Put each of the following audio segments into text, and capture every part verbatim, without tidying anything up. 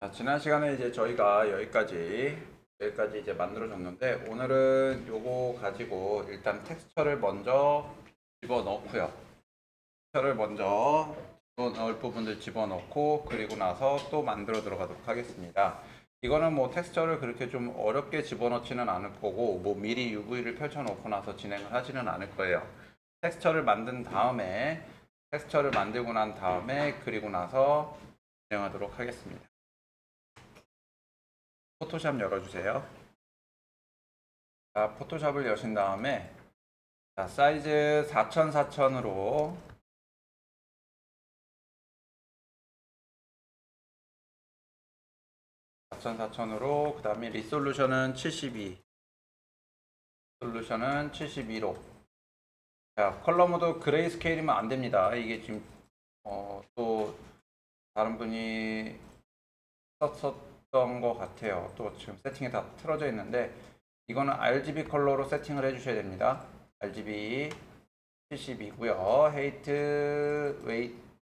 자, 지난 시간에 이제 저희가 여기까지 여기까지 이제 만들어줬는데, 오늘은 요거 가지고 일단 텍스처를 먼저 집어넣고요. 텍스처를 먼저 집어넣을 부분들 집어넣고, 그리고 나서 또 만들어 들어가도록 하겠습니다. 이거는 뭐 텍스처를 그렇게 좀 어렵게 집어넣지는 않을 거고, 뭐 미리 유브이를 펼쳐놓고 나서 진행을 하지는 않을 거예요. 텍스처를 만든 다음에 텍스처를 만들고 난 다음에 그리고 나서 진행하도록 하겠습니다. 포토샵 열어주세요. 자, 포토샵을 여신 다음에, 자, 사이즈 사천 사천으로 사천 사천으로 그 다음에 리솔루션은 칠십이, 리솔루션은 칠십이로. 자, 컬러 모드 그레이 스케일이면 안 됩니다. 이게 지금 어, 또 다른 분이 썼었 던 것 같아요. 또 지금 세팅이 다 틀어져 있는데, 이거는 알지비 컬러로 세팅을 해주셔야 됩니다. 알지비 칠십이고요. 헤이트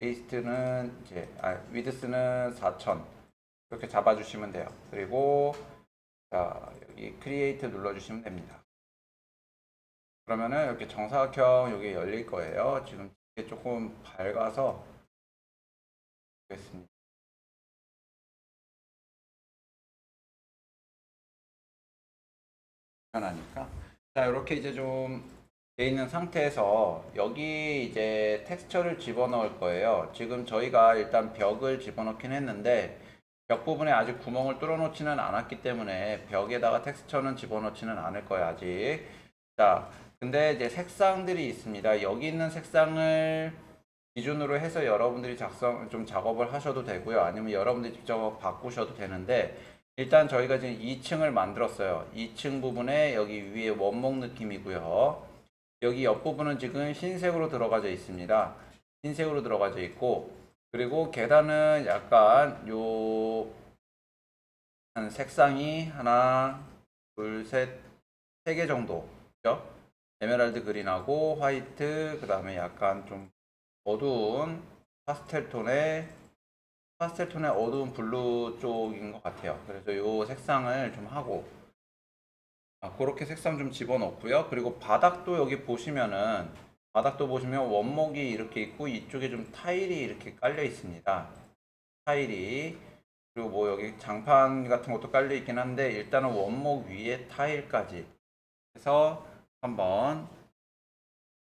웨이스트는 이제 아, 위드스는 사천 이렇게 잡아주시면 돼요. 그리고 자, 여기 크리에이트 눌러주시면 됩니다. 그러면은 이렇게 정사각형 여기 열릴 거예요. 지금 이게 조금 밝아서 보겠습니다. 편하니까. 자, 이렇게 이제 좀 돼 있는 상태에서 여기 이제 텍스처를 집어넣을 거예요. 지금 저희가 일단 벽을 집어넣긴 했는데, 벽 부분에 아직 구멍을 뚫어 놓지는 않았기 때문에 벽에다가 텍스처는 집어넣지는 않을 거예요, 아직. 자, 근데 이제 색상들이 있습니다. 여기 있는 색상을 기준으로 해서 여러분들이 작성 좀 작업을 하셔도 되고요, 아니면 여러분들이 직접 바꾸셔도 되는데, 일단 저희가 지금 이 층을 만들었어요. 이 층 부분에 여기 위에 원목 느낌이고요. 여기 옆부분은 지금 흰색으로 들어가져 있습니다. 흰색으로 들어가져 있고, 그리고 계단은 약간 요 한 색상이 하나, 둘, 셋, 세 개 정도, 그죠? 에메랄드 그린하고 화이트, 그 다음에 약간 좀 어두운 파스텔톤의 파스텔톤의 어두운 블루 쪽인 것 같아요. 그래서 이 색상을 좀 하고, 아, 그렇게 색상 좀 집어넣고요. 그리고 바닥도 여기 보시면은, 바닥도 보시면 원목이 이렇게 있고, 이쪽에 좀 타일이 이렇게 깔려 있습니다. 타일이, 그리고 뭐 여기 장판 같은 것도 깔려 있긴 한데, 일단은 원목 위에 타일까지 해서 한번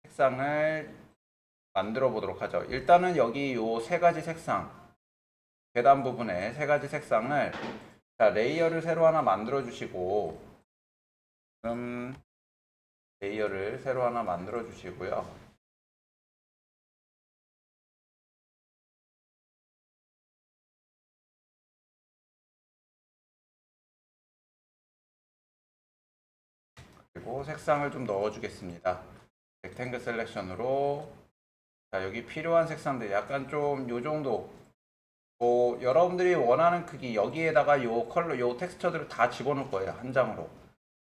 색상을 만들어 보도록 하죠. 일단은 여기 이 세 가지 색상, 계단 부분에 세 가지 색상을, 자, 레이어를 새로 하나 만들어 주시고, 그럼 레이어를 새로 하나 만들어 주시고요. 그리고 색상을 좀 넣어 주겠습니다. 렉탱글 셀렉션으로. 자, 여기 필요한 색상들 약간 좀 요 정도, 뭐 여러분들이 원하는 크기, 여기에다가 요 컬러, 요 텍스처들을 다 집어넣을 거예요. 한 장으로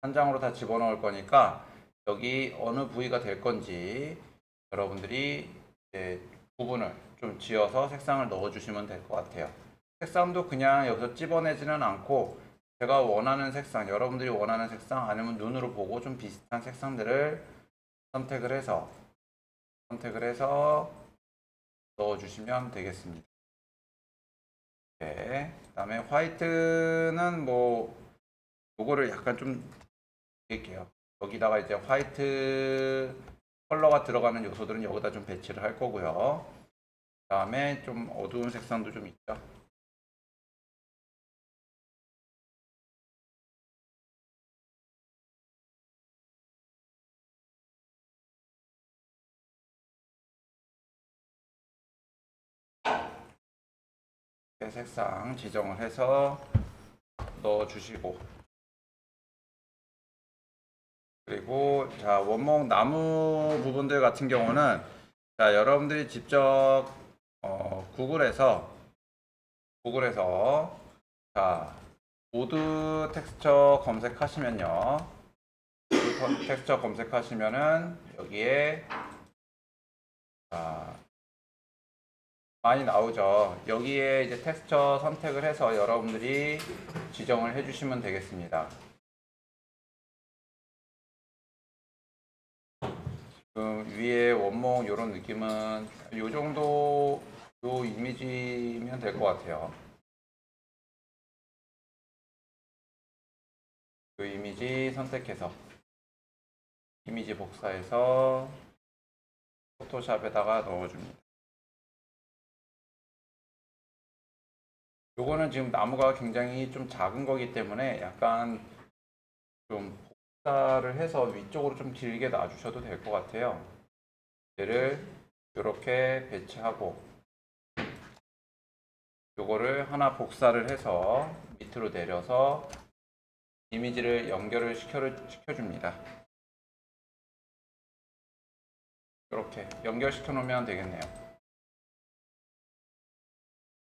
한 장으로 다 집어넣을 거니까, 여기 어느 부위가 될 건지 여러분들이 이제 구분을 좀 지어서 색상을 넣어 주시면 될 것 같아요. 색상도 그냥 여기서 집어내지는 않고, 제가 원하는 색상, 여러분들이 원하는 색상, 아니면 눈으로 보고 좀 비슷한 색상들을 선택을 해서 선택을 해서 넣어 주시면 되겠습니다. 네, 그 다음에 화이트는 뭐 요거를 약간 좀 드릴게요. 여기다가 이제 화이트 컬러가 들어가는 요소들은 여기다 좀 배치를 할 거고요. 그 다음에 좀 어두운 색상도 좀 있죠. 색상 지정을 해서 넣어 주시고, 그리고 자, 원목 나무 부분들 같은 경우는, 자, 여러분들이 직접 어, 구글에서 구글에서 자, 우드 텍스처 검색하시면요, 우드 텍스처 검색하시면은 여기에 자, 많이 나오죠. 여기에 이제 텍스처 선택을 해서 여러분들이 지정을 해주시면 되겠습니다. 지금 위에 원목 이런 느낌은 이 정도 요 이미지면 될 것 같아요. 이 이미지 선택해서 이미지 복사해서 포토샵에다가 넣어줍니다. 요거는 지금 나무가 굉장히 좀 작은 거기 때문에 약간 좀 복사를 해서 위쪽으로 좀 길게 놔주셔도 될 것 같아요. 얘를 이렇게 배치하고 요거를 하나 복사를 해서 밑으로 내려서 이미지를 연결을 시켜줍니다. 이렇게 연결시켜 놓으면 되겠네요.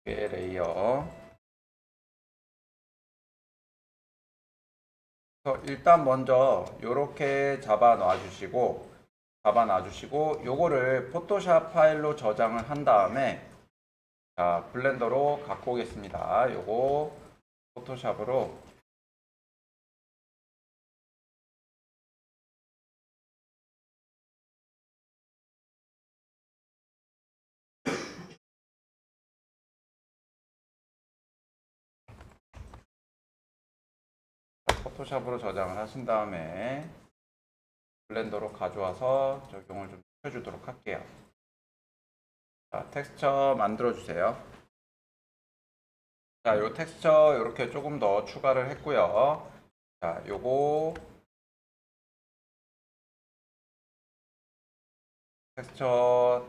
레이어. 그래서 일단 먼저 이렇게 잡아 놔 주시고 잡아 놔 주시고 요거를 포토샵 파일로 저장을 한 다음에 자, 블렌더로 갖고 오겠습니다. 요거 포토샵으로 포토샵으로 저장을 하신 다음에 블렌더로 가져와서 적용을 좀 시켜주도록 할게요. 자, 텍스처 만들어주세요. 자, 요 텍스처 이렇게 조금 더 추가를 했고요. 자, 요거 텍스처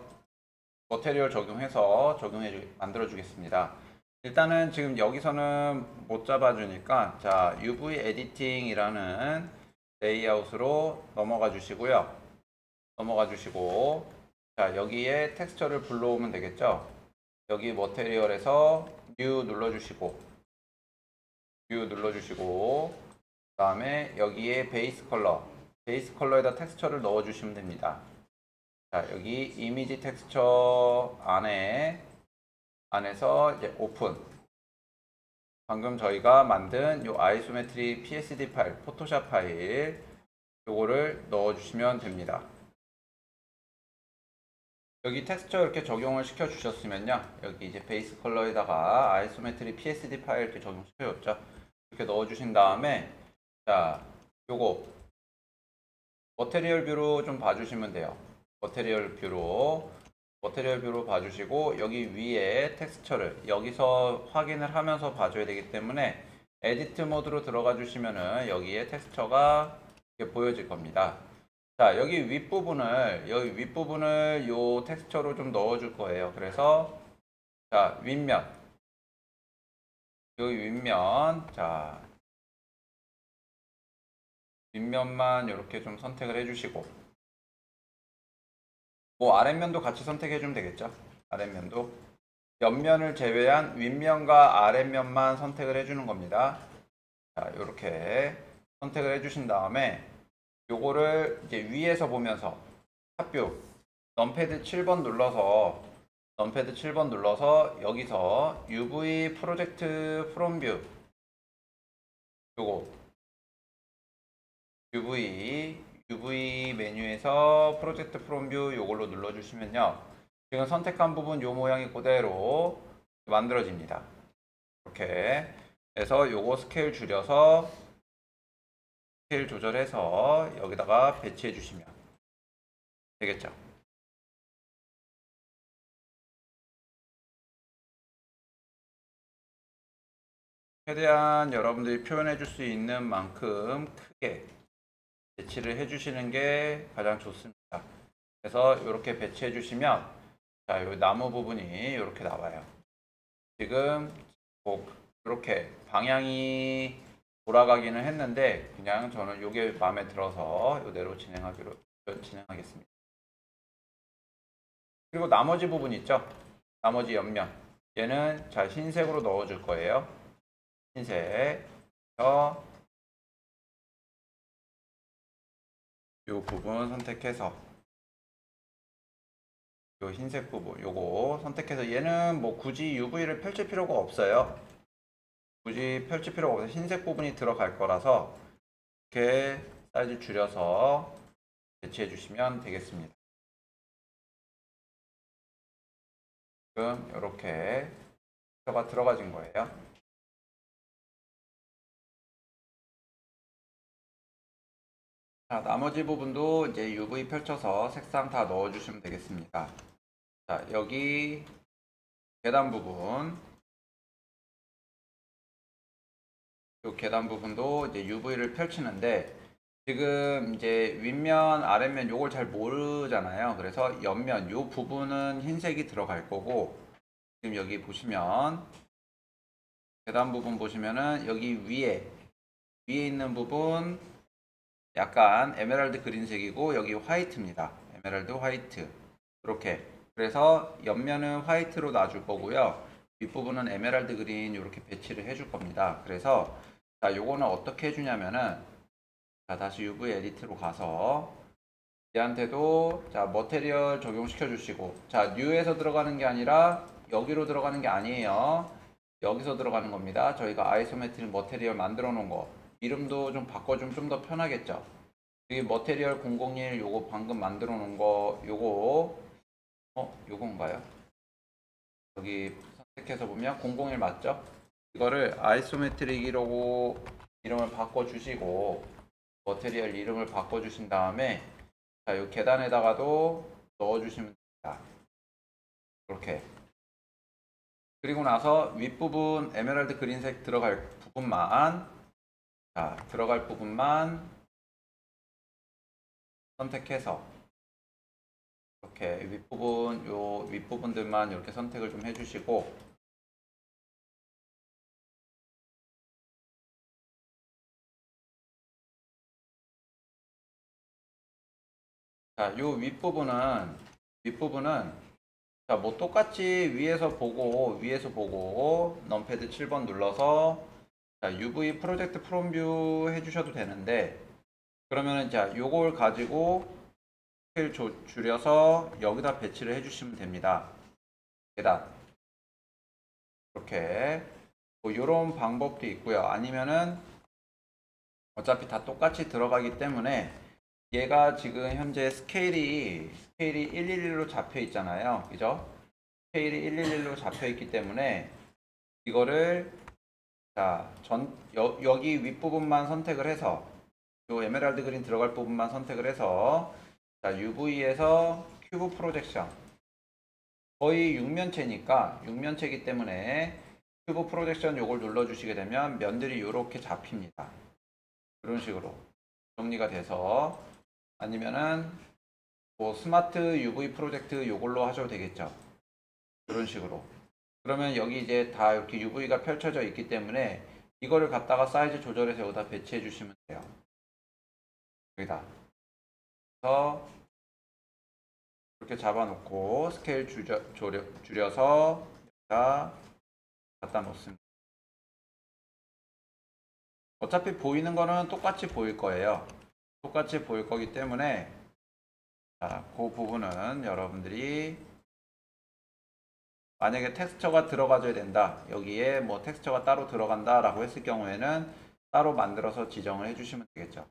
머테리얼 적용해서 적용해 만들어 주겠습니다. 일단은 지금 여기서는 못 잡아주니까 자 유브이 에디팅이라는 레이아웃으로 넘어가 주시고요. 넘어가 주시고 자 여기에 텍스처를 불러오면 되겠죠. 여기 머테리얼에서 뉴 눌러주시고 뉴 눌러주시고 그 다음에 여기에 베이스 컬러 베이스 컬러에다 텍스처를 넣어주시면 됩니다. 자 여기 이미지 텍스처 안에 안에서 이제 오픈 방금 저희가 만든 요 아이소메트리 피에스디 파일 포토샵 파일 요거를 넣어 주시면 됩니다. 여기 텍스처 이렇게 적용을 시켜 주셨으면요 여기 이제 베이스 컬러에다가 아이소메트리 피에스디 파일 이렇게 적용시켜 줬죠. 이렇게 넣어 주신 다음에 자 요거 머테리얼 뷰로 좀 봐주시면 돼요. 머테리얼 뷰로 머테리얼 뷰로 봐주시고 여기 위에 텍스처를 여기서 확인을 하면서 봐줘야 되기 때문에 에디트 모드로 들어가 주시면은 여기에 텍스처가 이렇게 보여질 겁니다. 자 여기 윗부분을 여기 윗부분을 요 텍스처로 좀 넣어 줄 거예요. 그래서 자 윗면 여기 윗면 자 윗면만 이렇게 좀 선택을 해 주시고 뭐 아랫면도 같이 선택해 주면 되겠죠. 아랫면도 옆면을 제외한 윗면과 아랫면만 선택을 해 주는 겁니다. 자 요렇게 선택을 해 주신 다음에 요거를 이제 위에서 보면서 탑뷰 넘패드 칠 번 눌러서 넘패드 칠 번 눌러서 여기서 유브이 프로젝트 프롬뷰 요거 유브이 유브이 메뉴에서 프로젝트 프롬뷰 요걸로 눌러주시면요 지금 선택한 부분 요 모양이 그대로 만들어집니다. 이렇게 해서 요거 스케일 줄여서 스케일 조절해서 여기다가 배치해 주시면 되겠죠. 최대한 여러분들이 표현해 줄 수 있는 만큼 크게 배치를 해주시는 게 가장 좋습니다. 그래서 이렇게 배치해 주시면 자, 요 나무 부분이 이렇게 나와요. 지금 이렇게 방향이 돌아가기는 했는데 그냥 저는 요게 마음에 들어서 요대로 진행하기로 진행하겠습니다. 그리고 나머지 부분 있죠? 나머지 옆면 얘는 자 흰색으로 넣어줄 거예요. 흰색. 저 이 부분 선택해서 요 흰색 부분 요거 선택해서 얘는 뭐 굳이 유브이를 펼칠 필요가 없어요. 굳이 펼칠 필요가 없어요. 흰색 부분이 들어갈 거라서 이렇게 사이즈 줄여서 배치해 주시면 되겠습니다. 지금 이렇게 가 들어가진 거예요. 자, 나머지 부분도 이제 유브이 펼쳐서 색상 다 넣어 주시면 되겠습니다. 자, 여기 계단 부분, 이 계단 부분도 이제 유브이를 펼치는데 지금 이제 윗면, 아랫면 요걸 잘 모르잖아요. 그래서 옆면 요 부분은 흰색이 들어갈 거고, 지금 여기 보시면 계단 부분 보시면은 여기 위에 위에 있는 부분 약간 에메랄드 그린색이고 여기 화이트입니다. 에메랄드 화이트 이렇게. 그래서 옆면은 화이트로 놔줄 거고요, 윗부분은 에메랄드 그린 이렇게 배치를 해줄 겁니다. 그래서 자, 요거는 어떻게 해주냐면은, 자, 다시 유브이 에디트로 가서 얘한테도 자 머테리얼 적용시켜 주시고, 자 뉴에서 들어가는 게 아니라 여기로 들어가는 게 아니에요. 여기서 들어가는 겁니다. 저희가 아이소메트릭 머테리얼 만들어 놓은 거 이름도 좀 바꿔주면 좀 더 편하겠죠. 여기 머테리얼 공공일 요거 방금 만들어 놓은 거 요거 어? 요건가요? 여기 선택해서 보면 공공일 맞죠? 이거를 아이소메트릭이라고 이름을 바꿔주시고 머테리얼 이름을 바꿔주신 다음에 자, 요 계단에다가도 넣어주시면 됩니다. 이렇게. 그리고 나서 윗부분 에메랄드 그린색 들어갈 부분만, 자, 들어갈 부분만 선택해서 이렇게 윗부분, 요 윗부분들만 이렇게 선택을 좀 해주시고, 자, 요 윗부분은 윗부분은 자, 뭐 똑같이 위에서 보고 위에서 보고 넘패드 칠 번 눌러서 자, 유브이 프로젝트 프롬뷰 해주셔도 되는데, 그러면은 자, 요걸 가지고 스케일 줄여서 여기다 배치를 해주시면 됩니다. 계단 이렇게 뭐 요런 방법도 있고요. 아니면은 어차피 다 똑같이 들어가기 때문에 얘가 지금 현재 스케일이 스케일이 일일일로 잡혀 있잖아요. 그죠? 스케일이 일일일로 잡혀 있기 때문에 이거를 자, 전 여, 여기 윗부분만 선택을 해서 요 에메랄드 그린 들어갈 부분만 선택을 해서 자, 유브이에서 큐브 프로젝션. 거의 육면체니까 육면체이기 때문에 큐브 프로젝션 요걸 눌러 주시게 되면 면들이 요렇게 잡힙니다. 이런 식으로 정리가 돼서, 아니면은 뭐 스마트 유브이 프로젝트 요걸로 하셔도 되겠죠. 이런 식으로. 그러면 여기 이제 다 이렇게 유브이가 펼쳐져 있기 때문에 이거를 갖다가 사이즈 조절해서 여기다 배치해 주시면 돼요. 여기다. 그래서 이렇게 잡아놓고 스케일 줄여, 줄여, 줄여서 여기다 갖다 놓습니다. 어차피 보이는 거는 똑같이 보일 거예요. 똑같이 보일 거기 때문에 자, 그 부분은 여러분들이 만약에 텍스처가 들어가줘야 된다, 여기에 뭐 텍스처가 따로 들어간다 라고 했을 경우에는 따로 만들어서 지정을 해주시면 되겠죠.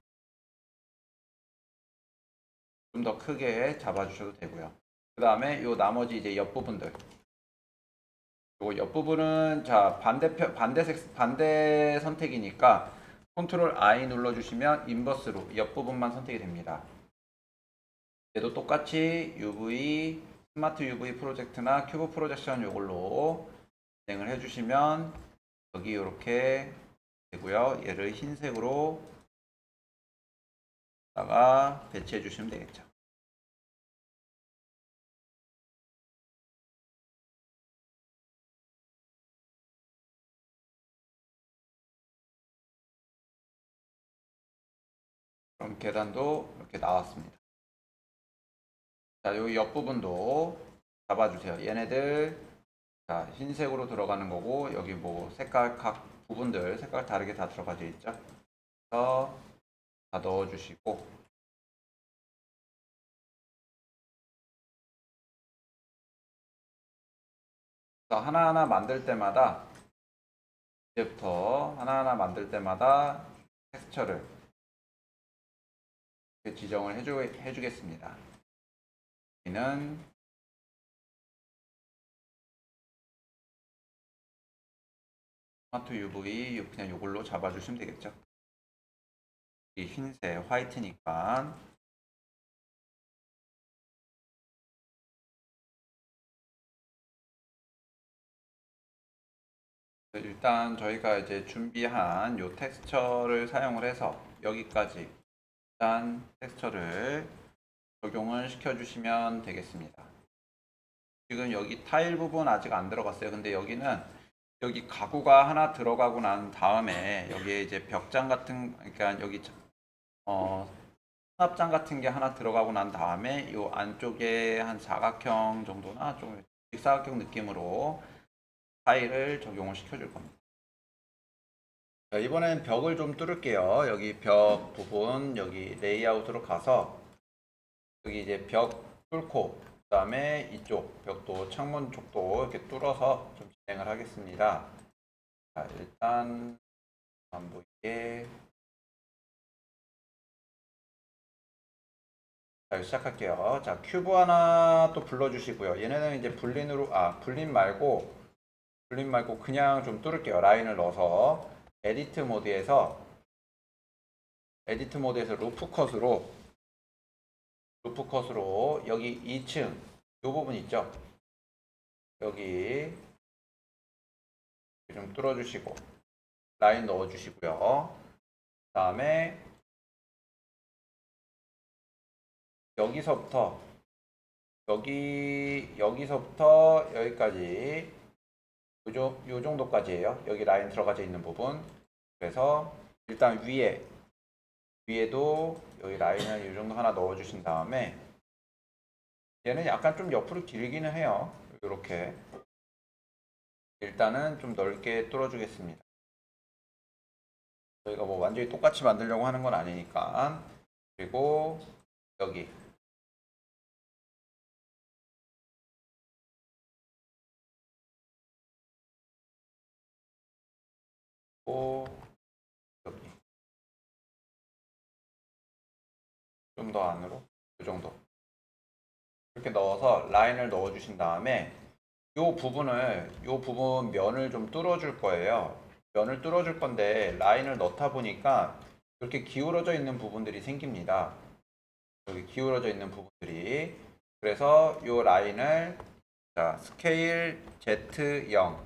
좀 더 크게 잡아주셔도 되고요. 그 다음에 요 나머지 이제 옆부분들, 요 옆부분은 자 반대편 반대색 반대 선택이니까 컨트롤 아이 눌러주시면 인버스로 옆부분만 선택이 됩니다. 얘도 똑같이 유브이, 스마트 유브이 프로젝트나 큐브 프로젝션 요걸로 진행을 해주시면 여기 이렇게 되고요. 얘를 흰색으로 다가 배치해 주시면 되겠죠. 그럼 계단도 이렇게 나왔습니다. 자, 요 옆부분도 잡아주세요. 얘네들 자, 흰색으로 들어가는 거고, 여기 뭐 색깔 각 부분들 색깔 다르게 다 들어가져 있죠. 그래서 다 넣어주시고, 하나하나 만들 때마다 이제부터 하나하나 만들 때마다 텍스처를 지정을 해주, 해주겠습니다. 여기는 토마토 유브이 그냥 이걸로 잡아주시면 되겠죠. 이 흰색 화이트니까 일단 저희가 이제 준비한 요 텍스처를 사용을 해서 여기까지 일단 텍스처를 적용을 시켜 주시면 되겠습니다. 지금 여기 타일 부분 아직 안 들어갔어요. 근데 여기는 여기 가구가 하나 들어가고 난 다음에 여기에 이제 벽장 같은, 그러니까 여기 어 수납장 같은 게 하나 들어가고 난 다음에 요 안쪽에 한 사각형 정도나 좀 직사각형 느낌으로 타일을 적용을 시켜줄 겁니다. 자, 이번엔 벽을 좀 뚫을게요. 여기 벽 부분, 여기 레이아웃으로 가서 여기 이제 벽 뚫고 그 다음에 이쪽 벽도 창문 쪽도 이렇게 뚫어서 좀 진행을 하겠습니다. 자, 일단 안 보이게 자, 시작할게요. 자, 큐브 하나 또 불러주시고요. 얘네는 이제 불린으로 아 불린 말고 불린 말고 그냥 좀 뚫을게요. 라인을 넣어서 에디트 모드에서 에디트 모드에서 루프 컷으로 루프 컷으로 여기 이 층 이 부분 있죠. 여기 좀 뚫어주시고 라인 넣어주시고요. 그 다음에 여기서부터 여기 여기서부터 여기까지 요, 요 정도까지예요. 여기 라인 들어가져 있는 부분. 그래서 일단 위에 위에도 여기 라인을 이 정도 하나 넣어주신 다음에 얘는 약간 좀 옆으로 길기는 해요. 이렇게 일단은 좀 넓게 뚫어주겠습니다. 저희가 뭐 완전히 똑같이 만들려고 하는 건 아니니까. 그리고 여기 여기 좀 더 안으로 이 정도 이렇게 넣어서 라인을 넣어 주신 다음에 요 부분을 요 부분 면을 좀 뚫어 줄 거예요. 면을 뚫어 줄 건데 라인을 넣다 보니까 이렇게 기울어져 있는 부분들이 생깁니다. 여기 기울어져 있는 부분들이. 그래서 요 라인을 자, 스케일 지 영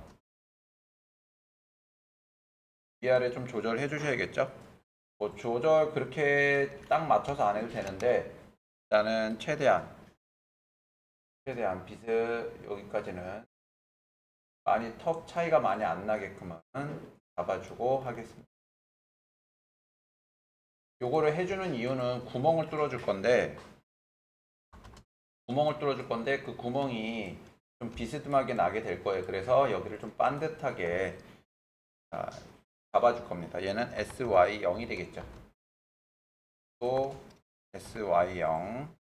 위아래 좀 조절해 주셔야겠죠. 뭐 조절 그렇게 딱 맞춰서 안 해도 되는데 일단은 최대한 최대한 빛을 여기까지는 많이 턱 차이가 많이 안 나게끔은 잡아주고 하겠습니다. 요거를 해주는 이유는 구멍을 뚫어 줄 건데 구멍을 뚫어 줄 건데 그 구멍이 좀 비스듬하게 나게 될 거예요. 그래서 여기를 좀 반듯하게 자, 잡아줄 겁니다. 얘는 에스 와이 영이 되겠죠. 또 에스 와이 영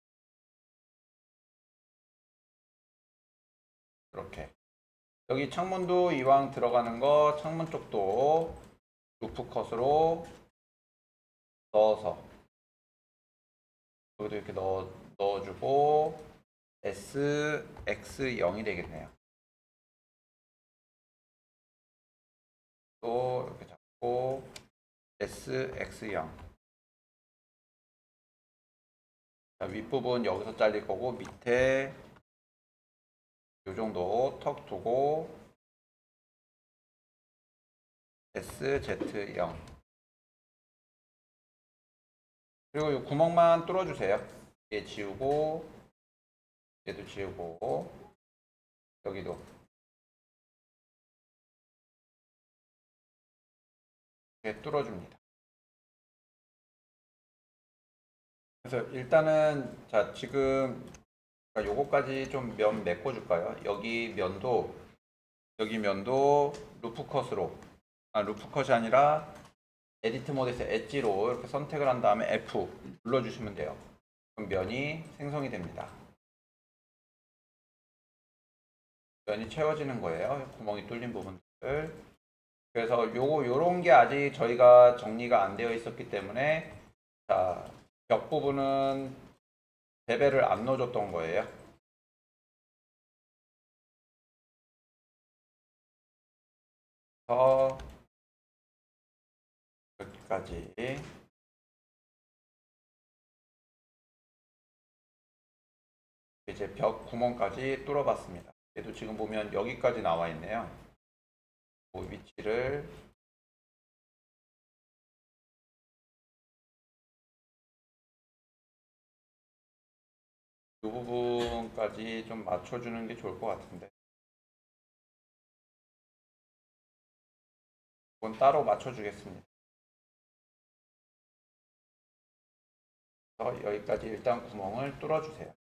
이렇게 여기 창문도 이왕 들어가는 거 창문 쪽도 루프 컷으로 넣어서 여기도 이렇게 넣어, 넣어주고 에스 엑스 영이 되겠네요. 또 이렇게 잡 에스 엑스 영 자, 윗부분 여기서 잘릴 거고 밑에 이 정도 턱 두고 에스 지 영 그리고 이 구멍만 뚫어주세요. 얘 지우고 얘도 지우고 여기도 이렇게 뚫어줍니다. 그래서 일단은 자 지금 요거까지 좀 면 메꿔줄까요? 여기 면도 여기 면도 루프 컷으로 아 루프 컷이 아니라 에디트 모드에서 엣지로 이렇게 선택을 한 다음에 에프 눌러주시면 돼요. 그럼 면이 생성이 됩니다. 면이 채워지는 거예요. 구멍이 뚫린 부분들. 그래서 요거 요런 게 아직 저희가 정리가 안 되어 있었기 때문에, 자, 벽 부분은 베벨을 안 넣어줬던 거예요. 어, 여기까지. 이제 벽 구멍까지 뚫어봤습니다. 얘도 지금 보면 여기까지 나와 있네요. 그 위치를 이 부분까지 좀 맞춰주는 게 좋을 것 같은데, 이건 따로 맞춰주겠습니다. 여기까지 일단 구멍을 뚫어주세요.